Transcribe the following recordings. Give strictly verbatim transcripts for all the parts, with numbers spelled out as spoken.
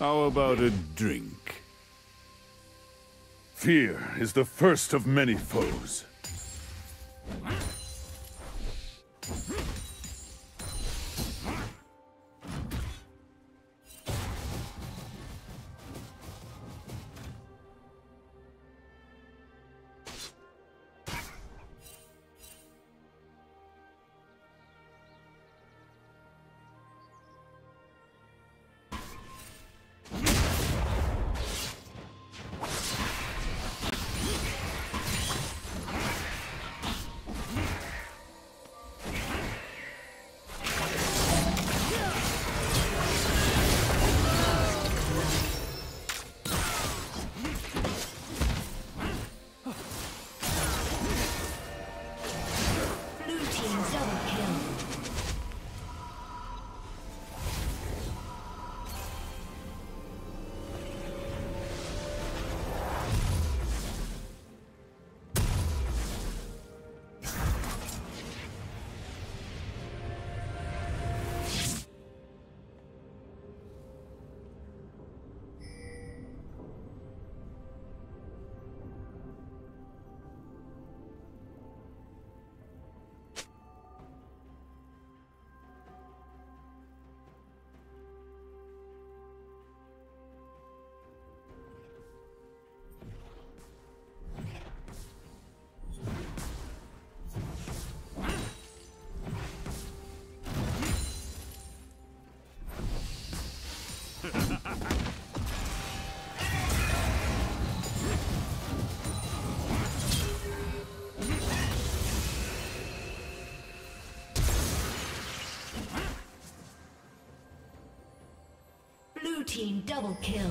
How about a drink? Fear is the first of many foes. Blue team double kill.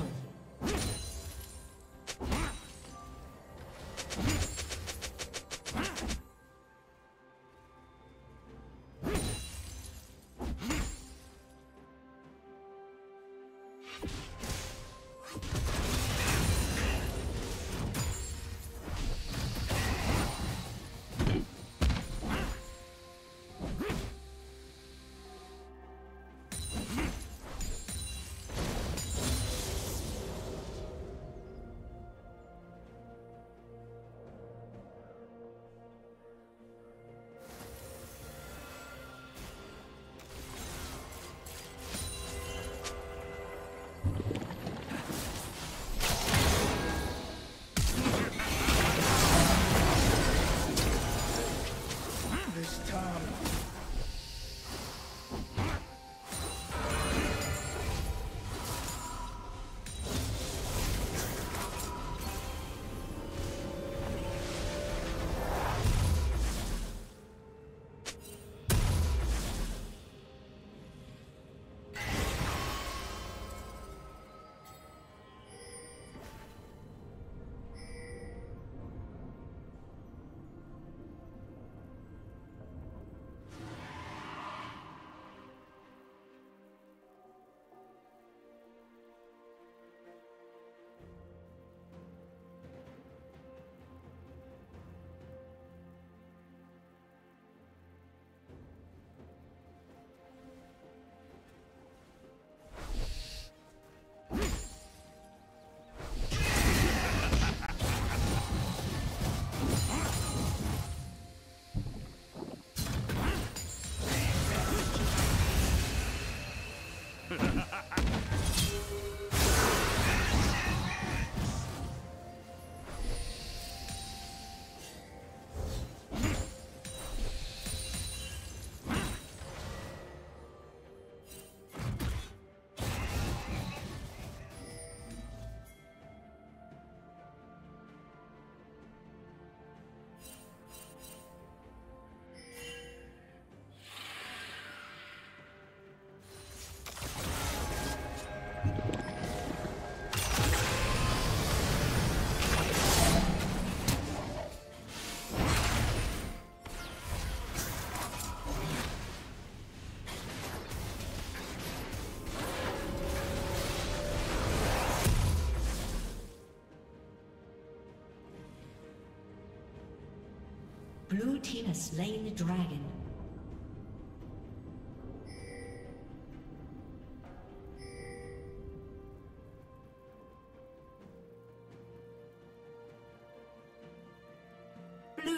Blue team has slain the dragon.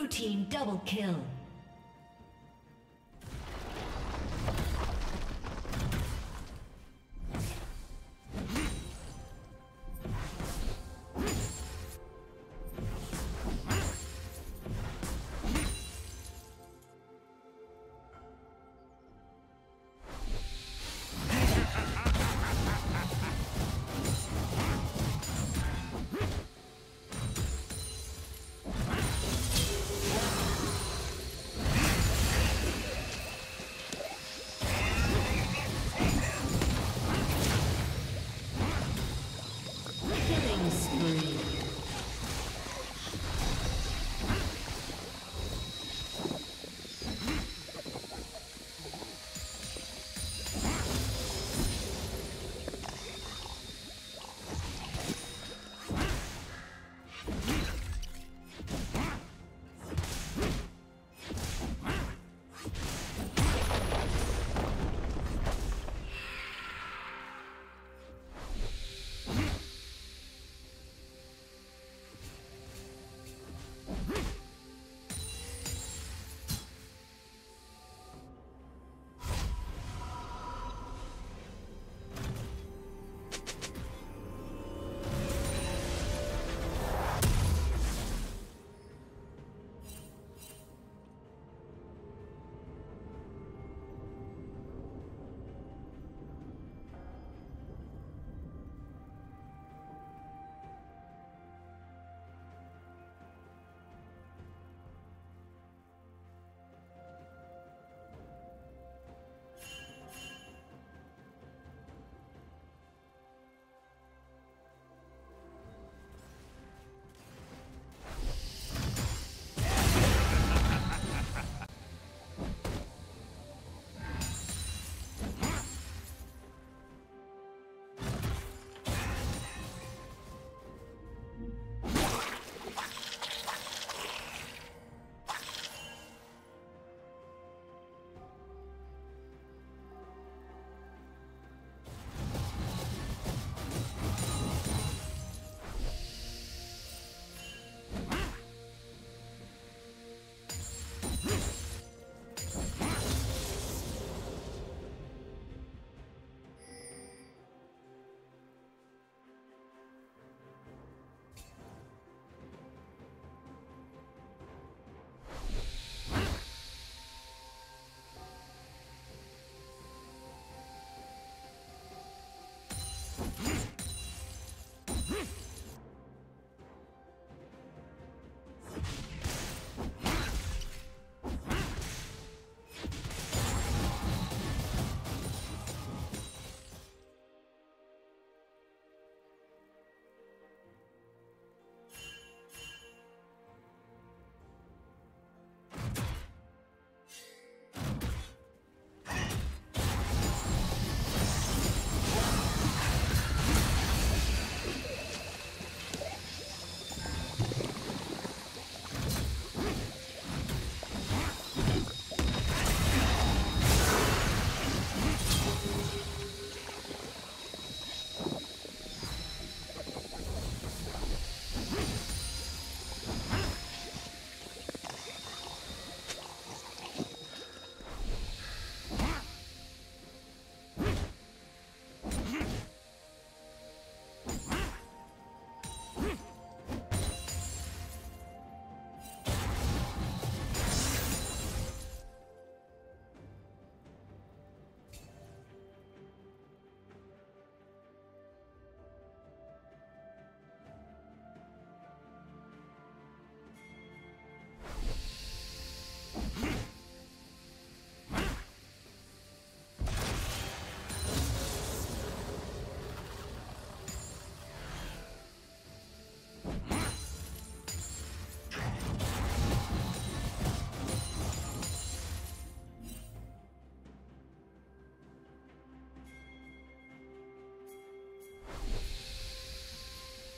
Blue team double kill.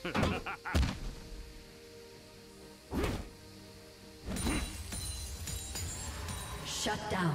Ha ha ha ha! Shut down.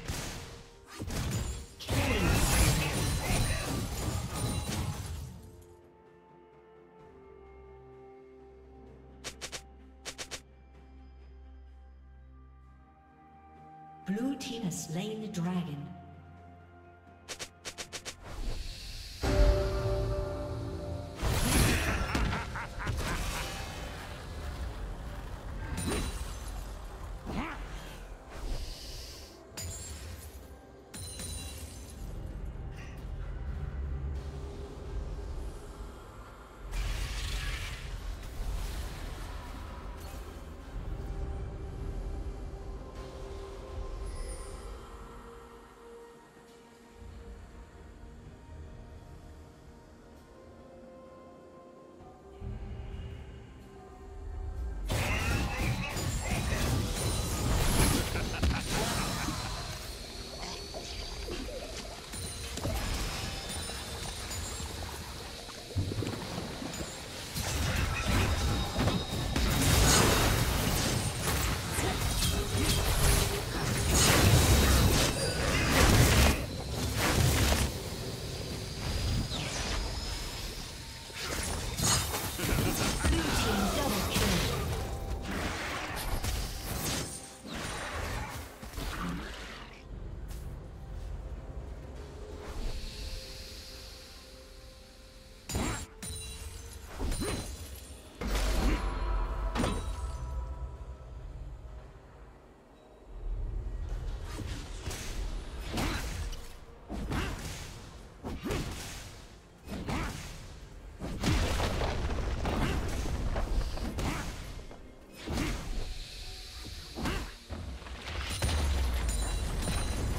Blue team has slain the dragon.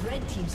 Red team's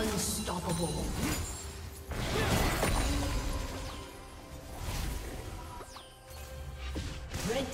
Unstoppable. Red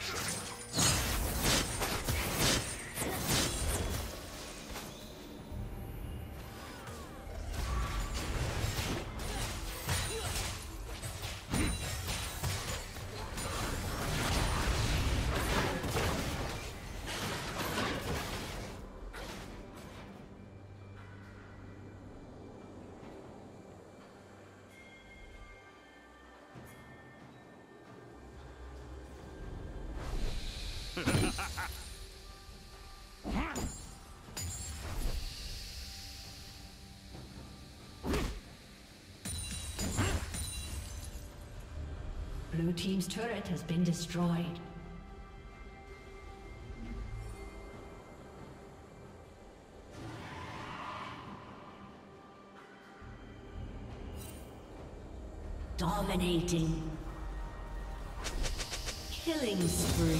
Shut Blue team's turret has been destroyed. Dominating. Killing spree.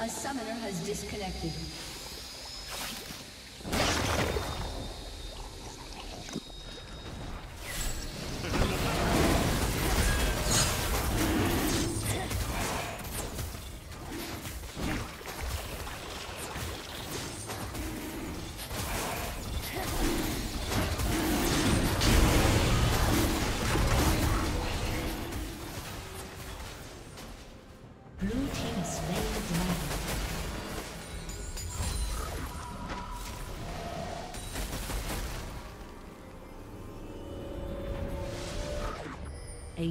A summoner has disconnected. A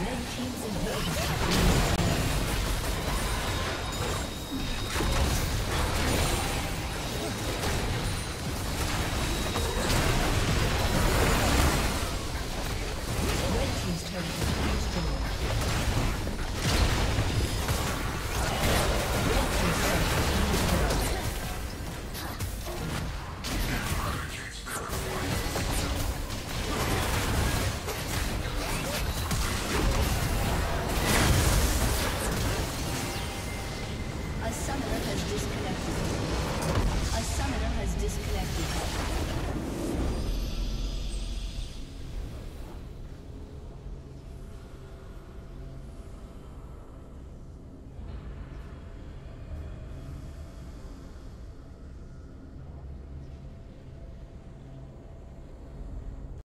Red team's inverted.